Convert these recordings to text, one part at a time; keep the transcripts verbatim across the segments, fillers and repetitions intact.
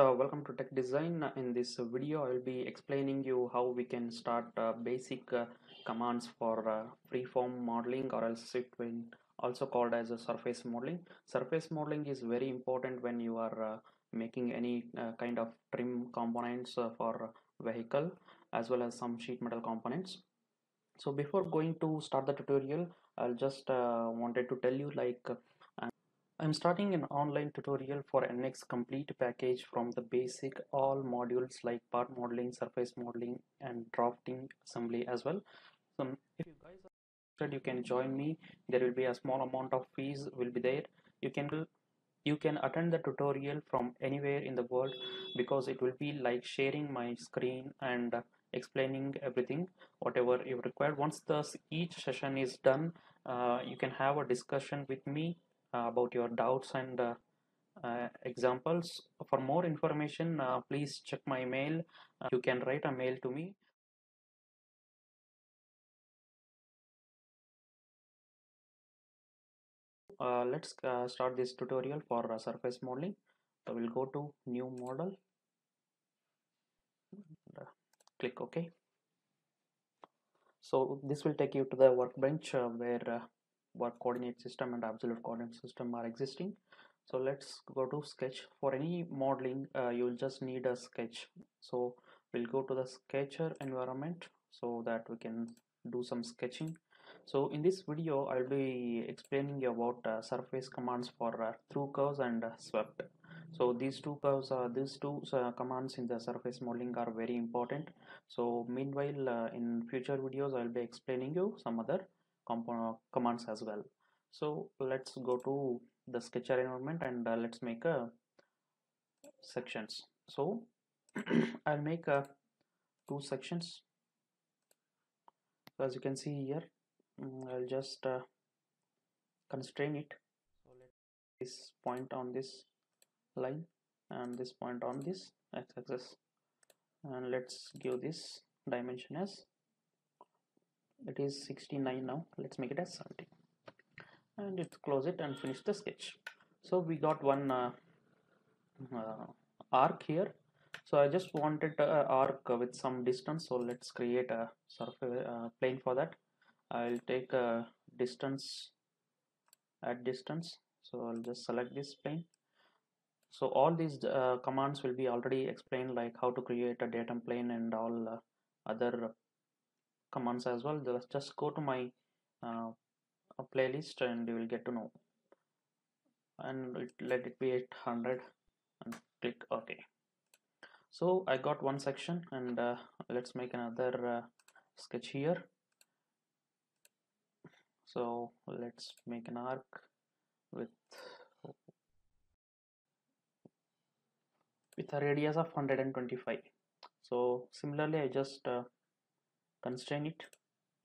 Uh, welcome to Tech Design. In this video I will be explaining you how we can start uh, basic uh, commands for uh, freeform modeling, or else it will also called as a surface modeling. Surface modeling is very important when you are uh, making any uh, kind of trim components uh, for vehicle as well as some sheet metal components. So before going to start the tutorial, I'll just uh, wanted to tell you like uh, I'm starting an online tutorial for N X complete package from the basic all modules like part modeling, surface modeling and drafting assembly as well. So if you guys are interested, you can join me. There will be a small amount of fees will be there. You can you can attend the tutorial from anywhere in the world, because it will be like sharing my screen and explaining everything whatever you require. Once this each session is done, uh, you can have a discussion with me Uh, about your doubts and uh, uh, examples. For more information, uh, please check my mail. Uh, you can write a mail to me. Uh, let's uh, start this tutorial for uh, surface modeling. So we'll go to new model and, uh, click OK. So this will take you to the workbench uh, where uh, work coordinate system and absolute coordinate system are existing. So let's go to sketch. For any modeling uh, you will just need a sketch, so we'll go to the sketcher environment so that we can do some sketching. So in this video I'll be explaining you about uh, surface commands for uh, through curves and uh, swept. So these two curves are uh, these two uh, commands in the surface modeling are very important. So meanwhile uh, in future videos I'll be explaining you some other commands as well. So let's go to the sketcher environment and uh, let's make a uh, sections. So I'll make uh, two sections. So as you can see here, I'll just uh, constrain it. So let this point on this line and this point on this x-axis, and let's give this dimension as it is sixty-nine. Now let's make it as seventy, and let's close it and finish the sketch. So we got one uh, uh, arc here. So I just wanted an uh, arc with some distance, so let's create a surface uh, plane for that. I'll take a distance at distance, so I'll just select this plane. So all these uh, commands will be already explained, like how to create a datum plane and all uh, other commands as well. Let's just go to my uh, playlist and you will get to know, and it, let it be eight hundred and click OK. So I got one section, and uh, let's make another uh, sketch here. So let's make an arc with with a radius of one hundred twenty-five. So similarly I just uh, constrain it.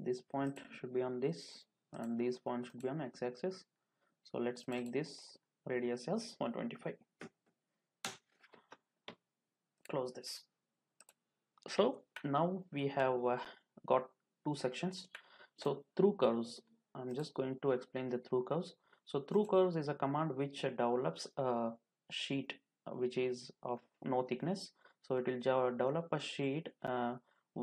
This point should be on this and these points should be on x-axis. So let's make this radius as one hundred twenty-five. Close this. So now we have uh, got two sections. So through curves, I'm just going to explain the through curves. So through curves is a command which uh, develops a sheet which is of no thickness. So it will develop a sheet uh,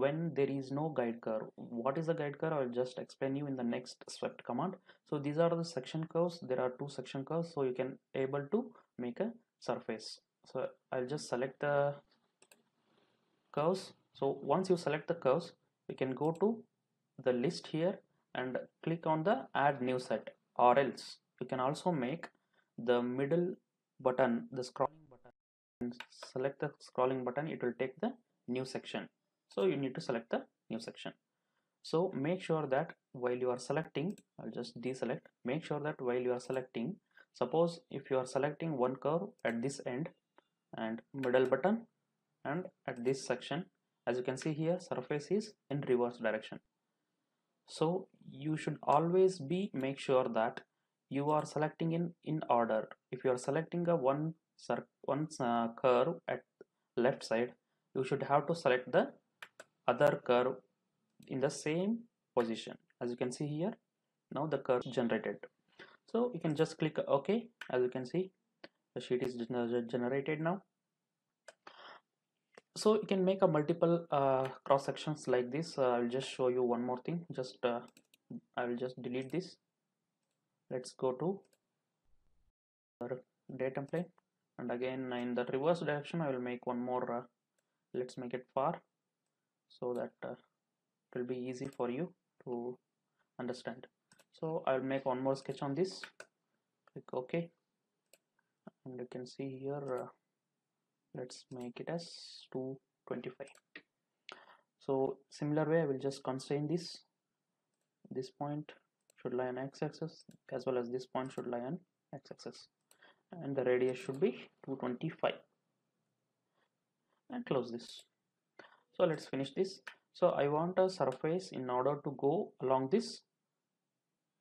when there is no guide curve. What is a guide curve? I'll just explain you in the next swept command. So these are the section curves. There are two section curves, so you can able to make a surface. So I'll just select the curves. So once you select the curves, you can go to the list here and click on the add new set, or else you can also make the middle button, the scrolling button, and select the scrolling button. It will take the new section. So you need to select the new section. So make sure that while you are selecting, I'll just deselect. Make sure that while you are selecting, suppose if you are selecting one curve at this end and middle button and at this section, as you can see here, surface is in reverse direction. So you should always be make sure that you are selecting in in order. If you are selecting a one cir one uh, curve at left side, you should have to select the other curve in the same position. As you can see here, now the curve is generated. So you can just click OK. As you can see, the sheet is generated now. So you can make a multiple uh, cross sections like this. uh, I'll just show you one more thing. Just uh, I will just delete this. Let's go to our day template, and again in the reverse direction I will make one more. Uh, let's make it far, so that uh, it will be easy for you to understand. So I will make one more sketch on this. Click OK, and you can see here. Uh, let's make it as two twenty-five. So similar way I will just constrain this. This point should lie on x-axis, as well as this point should lie on x-axis, and the radius should be two twenty-five, and close this. So let's finish this. So I want a surface in order to go along this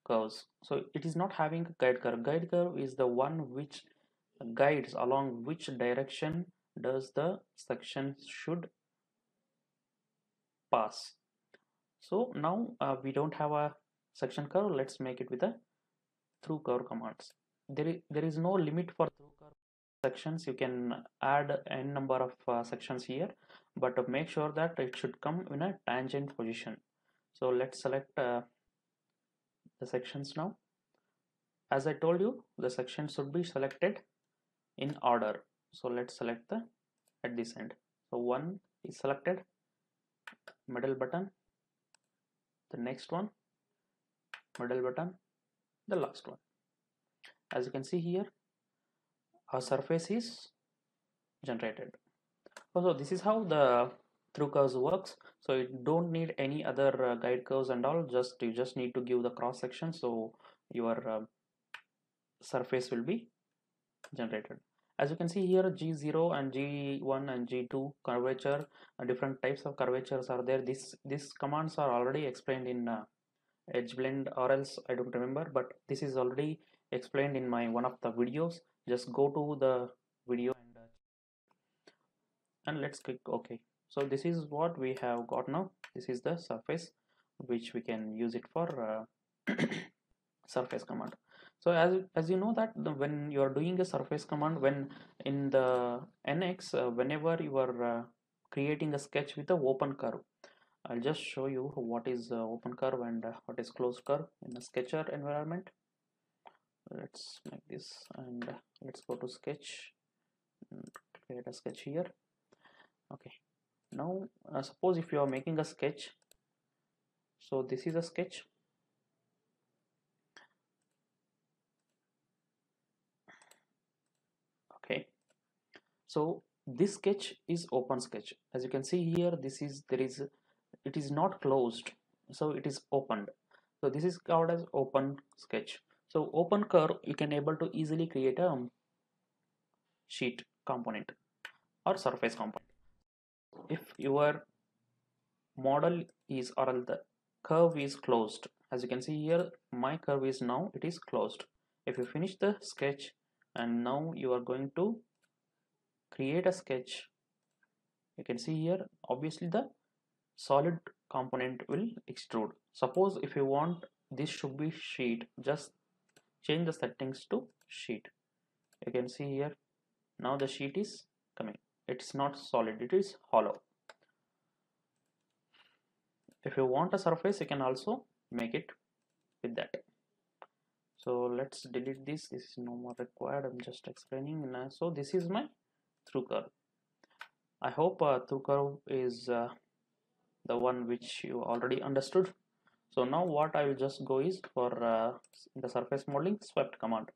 curves. So it is not having a guide curve. Guide curve is the one which guides along which direction does the section should pass. So now uh, we don't have a section curve. Let's make it with a through curve commands. There is, there is no limit for through curve sections. You can add n number of uh, sections here, but uh, make sure that it should come in a tangent position. So let's select uh, the sections. Now, as I told you, the section should be selected in order. So let's select the at this end. So one is selected, middle button, the next one, middle button, the last one. As you can see here, our surface is generated. So this is how the through curves works. So you don't need any other uh, guide curves and all. Just you just need to give the cross section, so your uh, surface will be generated. As you can see here, G zero and G one and G two curvature, uh, different types of curvatures are there. This these commands are already explained in uh, EdgeBlend, or else I don't remember, but this is already explained in my one of the videos. Just go to the video and, uh, and let's click OK. So this is what we have got now. This is the surface which we can use it for uh, surface command. So as, as you know that the, when you are doing a surface command, when in the N X, uh, whenever you are uh, creating a sketch with an open curve, I'll just show you what is uh, open curve and uh, what is closed curve in the sketcher environment. Let's make this, and uh, let's go to sketch, create a sketch here. Okay, now uh, suppose if you are making a sketch. So this is a sketch. So this sketch is open sketch. As you can see here, this is there is it is not closed, so it is opened. So this is called as open sketch. So open curve, you can able to easily create a sheet component or surface component. If your model is or the curve is closed, as you can see here, my curve is now it is closed. If you finish the sketch, and now you are going to create a sketch, you can see here obviously the solid component will extrude. Suppose if you want this should be sheet, just change the settings to sheet. You can see here now the sheet is coming. It's not solid, it is hollow. If you want a surface, you can also make it with that. So let's delete this. This is no more required. I'm just explaining. So this is my through curve. I hope uh, through curve is uh, the one which you already understood. So now what I will just go is for uh, the surface modeling swept command.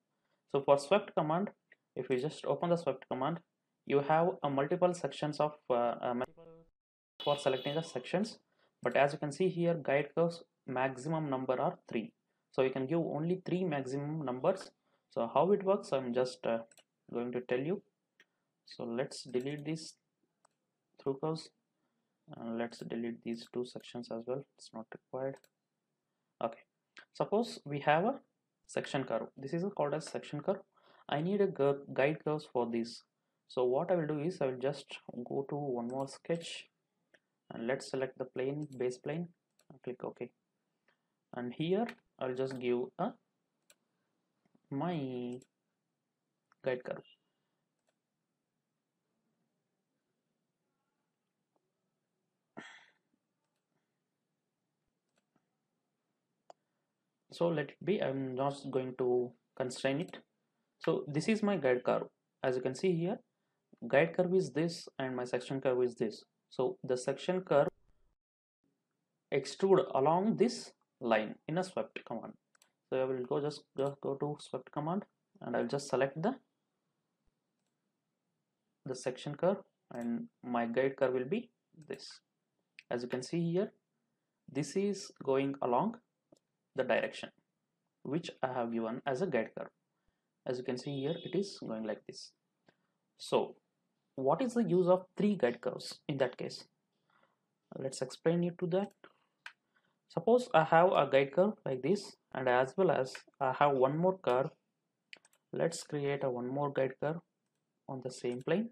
So for swept command, if you just open the swept command, you have a multiple sections of uh, uh, for selecting the sections. But as you can see here, guide curves maximum number are three. So you can give only three maximum numbers. So how it works, I'm just uh, going to tell you. So let's delete these through curves, and let's delete these two sections as well. It's not required. Okay, suppose we have a section curve. This is called as section curve. I need a guide curves for this. So what I will do is I will just go to one more sketch, and let's select the plane, base plane, and click OK. And here I'll just give a my guide curve. so let it be. I'm not going to constrain it. So this is my guide curve. As you can see here, guide curve is this and my section curve is this. So the section curve extrude along this line in a swept command. So I will go just, just go to swept command and I'll just select the the section curve, and my guide curve will be this. As you can see here, this is going along the direction which I have given as a guide curve. As you can see here, it is going like this. So what is the use of three guide curves in that case? Let's explain it to that. Suppose I have a guide curve like this, and as well as I have one more curve. Let's create a one more guide curve on the same plane.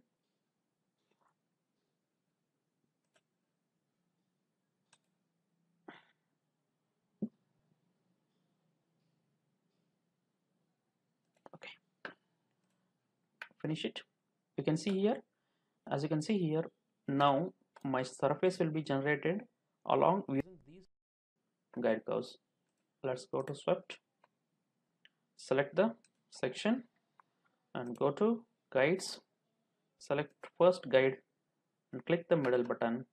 Finish it. You can see here, as you can see here, now my surface will be generated along with these guide curves. Let's go to swept, select the section and go to guides, select first guide and click the middle button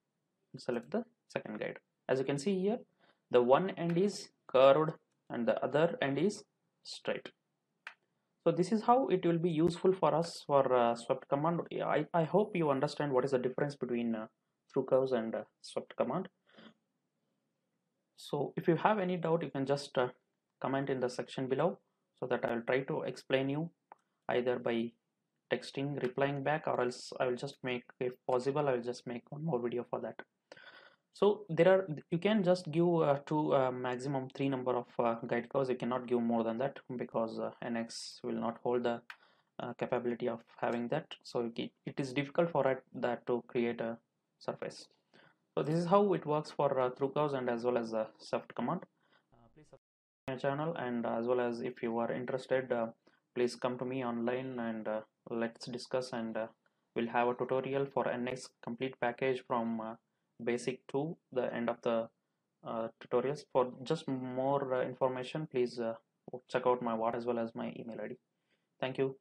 and select the second guide. As you can see here, the one end is curved and the other end is straight. So this is how it will be useful for us for uh, swept command. I, I hope you understand what is the difference between uh, through curves and uh, swept command. So if you have any doubt, you can just uh, comment in the section below, so that I will try to explain you either by texting, replying back, or else I will just make, if possible, I will just make one more video for that. So there are, you can just give uh, to uh, maximum three number of uh, guide curves. You cannot give more than that because uh, N X will not hold the uh, capability of having that. So it is difficult for that to create a surface. So this is how it works for uh, through curves and as well as the swept command. Uh, please subscribe to my channel, and as well as if you are interested, uh, please come to me online and uh, let's discuss, and uh, we'll have a tutorial for N X complete package from uh, basic to the end of the uh, tutorials. For just more uh, information, please uh, check out my what as well as my email I D. Thank you.